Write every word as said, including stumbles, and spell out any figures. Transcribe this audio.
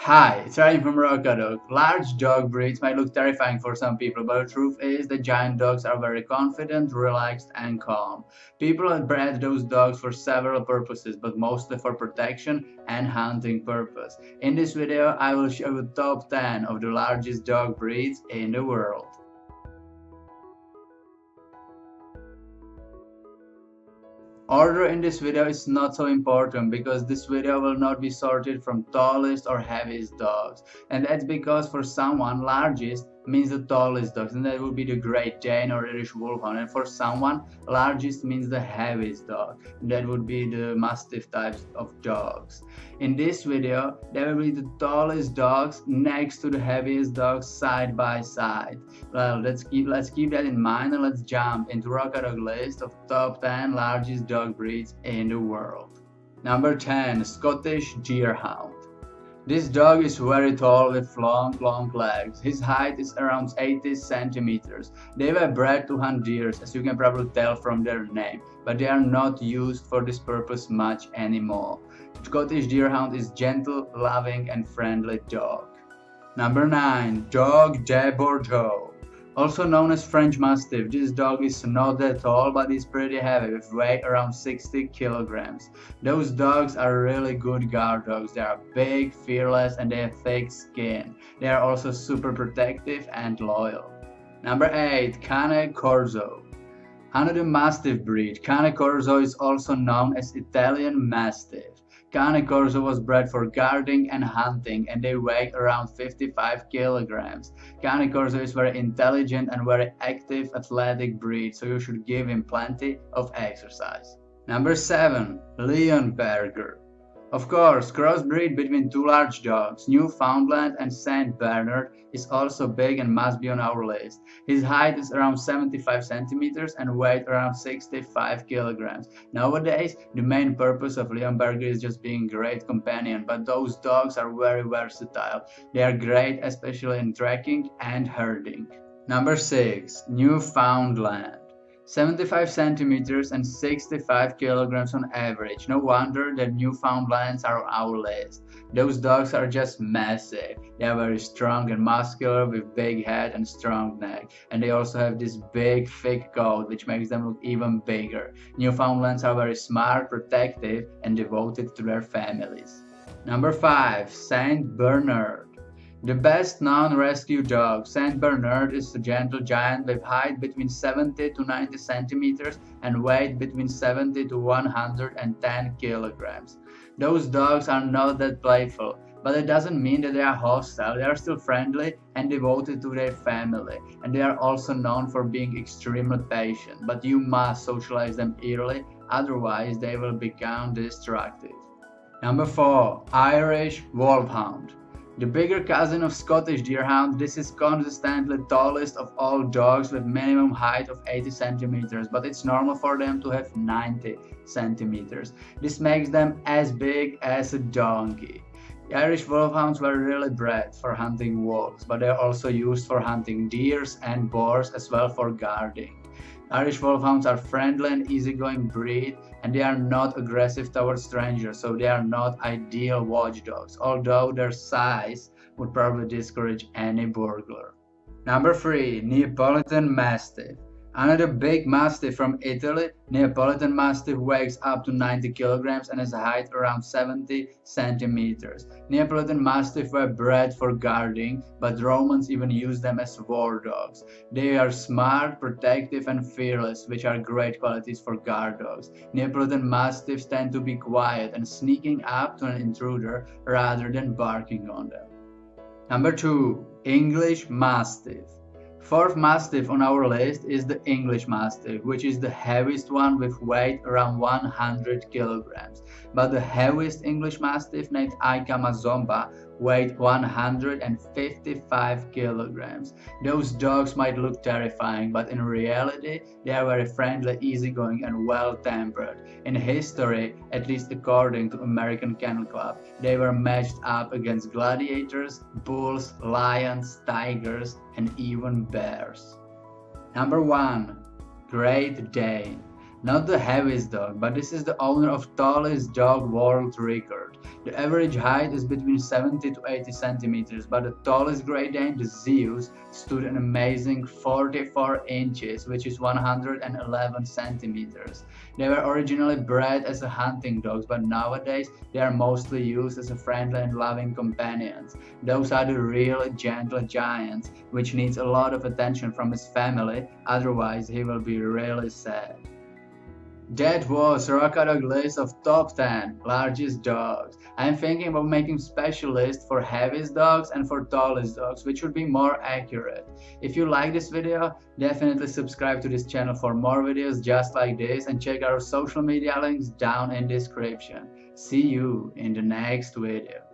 Hi, it's Ryan from Rocadog. Large dog breeds might look terrifying for some people, but the truth is that giant dogs are very confident, relaxed and calm. People have bred those dogs for several purposes, but mostly for protection and hunting purpose. In this video, I will show you top ten of the largest dog breeds in the world. Order in this video is not so important because this video will not be sorted from tallest or heaviest dogs, and that's because for someone largest means the tallest dogs, and that would be the Great Dane or Irish Wolfhound, and for someone largest means the heaviest dog, and that would be the Mastiff types of dogs. In this video there will be the tallest dogs next to the heaviest dogs side by side. Well, let's keep let's keep that in mind and let's jump into Rocadog list of top ten largest dog breeds in the world. Number ten, Scottish Deerhound. This dog is very tall with long, long legs. His height is around eighty centimeters. They were bred to hunt deer, as you can probably tell from their name, but they are not used for this purpose much anymore. Scottish Deerhound is gentle, loving and friendly dog. Number nine. Dog de Bordeaux. Also known as French Mastiff, this dog is not that tall but is pretty heavy with weight around sixty kilograms. Those dogs are really good guard dogs. They are big, fearless and they have thick skin. They are also super protective and loyal. Number eight. Cane Corso. Another Mastiff breed, Cane Corso is also known as Italian Mastiff. Cane Corso was bred for guarding and hunting and they weigh around fifty-five kilograms. Cane Corso is very intelligent and very active athletic breed, so you should give him plenty of exercise. Number seven. Leonberger. Of course, crossbreed between two large dogs, Newfoundland and Saint Bernard, is also big and must be on our list. His height is around seventy-five centimeters and weight around sixty-five kilograms. Nowadays, the main purpose of Leonberger is just being a great companion, but those dogs are very versatile. They are great, especially in tracking and herding. Number six. Newfoundland. seventy-five centimeters and sixty-five kilograms on average. No wonder that Newfoundlands are on our list. Those dogs are just massive. They are very strong and muscular with big head and strong neck. And they also have this big thick coat which makes them look even bigger. Newfoundlands are very smart, protective and devoted to their families. Number five. Saint Bernard. The best known rescue dog, Saint Bernard is a gentle giant with height between seventy to ninety centimeters and weight between seventy to one hundred ten kilograms. Those dogs are not that playful, but it doesn't mean that they are hostile. They are still friendly and devoted to their family, and they are also known for being extremely patient, but you must socialize them early, otherwise they will become destructive. Number four. Irish Wolfhound. The bigger cousin of Scottish Deerhound, this is consistently tallest of all dogs with minimum height of eighty centimeters, but it's normal for them to have ninety centimeters. This makes them as big as a donkey. The Irish Wolfhounds were really bred for hunting wolves, but they're also used for hunting deers and boars as well for guarding. Irish Wolfhounds are friendly and easygoing breed, and they are not aggressive towards strangers, so they are not ideal watchdogs, although their size would probably discourage any burglar. Number three. Neapolitan Mastiff. Another big Mastiff from Italy, Neapolitan Mastiff weighs up to ninety kilograms and has a height around seventy centimeters. Neapolitan Mastiff were bred for guarding, but Romans even used them as war dogs. They are smart, protective and fearless, which are great qualities for guard dogs. Neapolitan Mastiffs tend to be quiet and sneaking up to an intruder rather than barking on them. Number two. English Mastiff. Fourth Mastiff on our list is the English Mastiff, which is the heaviest one with weight around one hundred kilograms. But the heaviest English Mastiff, named Aikama Zomba, weighed one hundred fifty-five kilograms. Those dogs might look terrifying, but in reality, they are very friendly, easygoing and well-tempered. In history, at least according to American Kennel Club, they were matched up against gladiators, bulls, lions, tigers and even bears. Number one. Great Dane. Not the heaviest dog, but this is the owner of tallest dog world record. The average height is between seventy to eighty centimeters, but the tallest Great Dane, the Zeus, stood an amazing forty-four inches, which is one hundred eleven centimeters. They were originally bred as a hunting dogs, but nowadays they are mostly used as a friendly and loving companions. Those are the really gentle giants, which needs a lot of attention from his family, otherwise he will be really sad. That was Rocadog list of top ten largest dogs. I'm thinking about making special list for heaviest dogs and for tallest dogs, which would be more accurate. If you like this video, definitely subscribe to this channel for more videos just like this, and check our social media links down in description. See you in the next video.